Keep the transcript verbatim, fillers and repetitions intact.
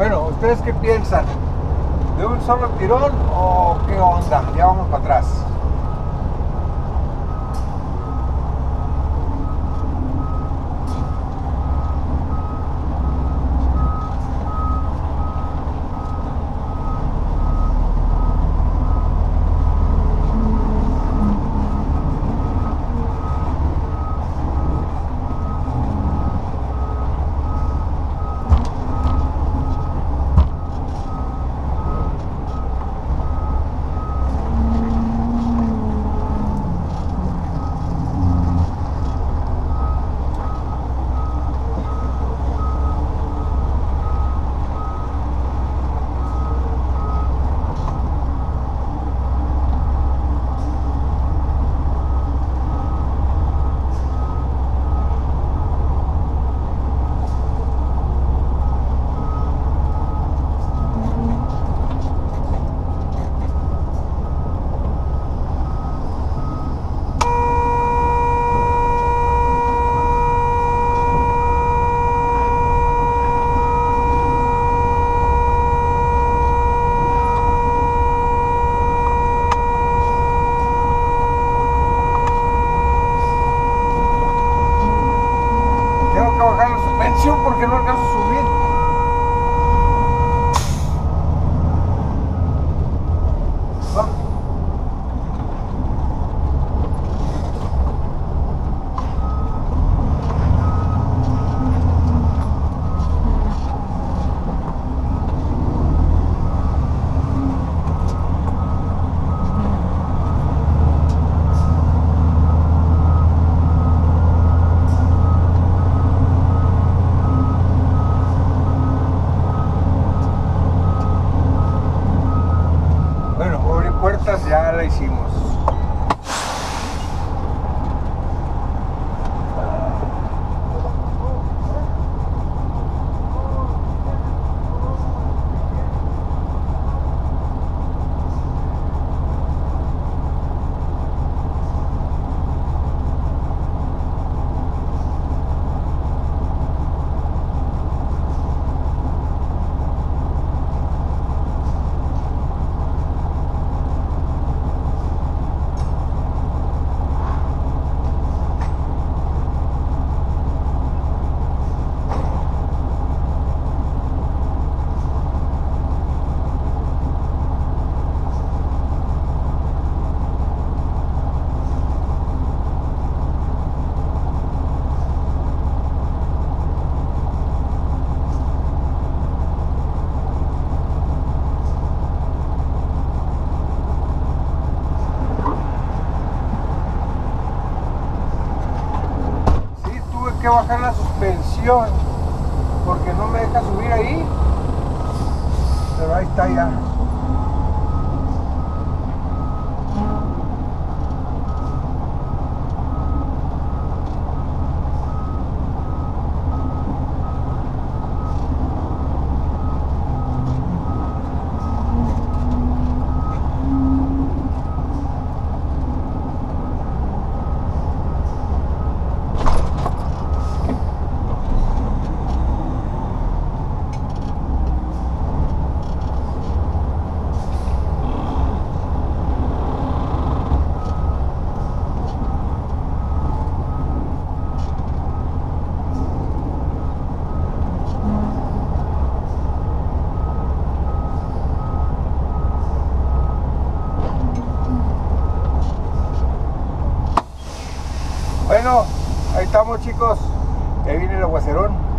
Bueno, ¿ustedes qué piensan? ¿De un solo tirón o qué onda? Ya vamos para atrás. Porque no alcanzo a subir. Ah. Ya la hicimos. Que bajar la suspensión porque no me deja subir ahí, pero ahí está ya. Bueno, ahí estamos, chicos, que viene el aguacerón.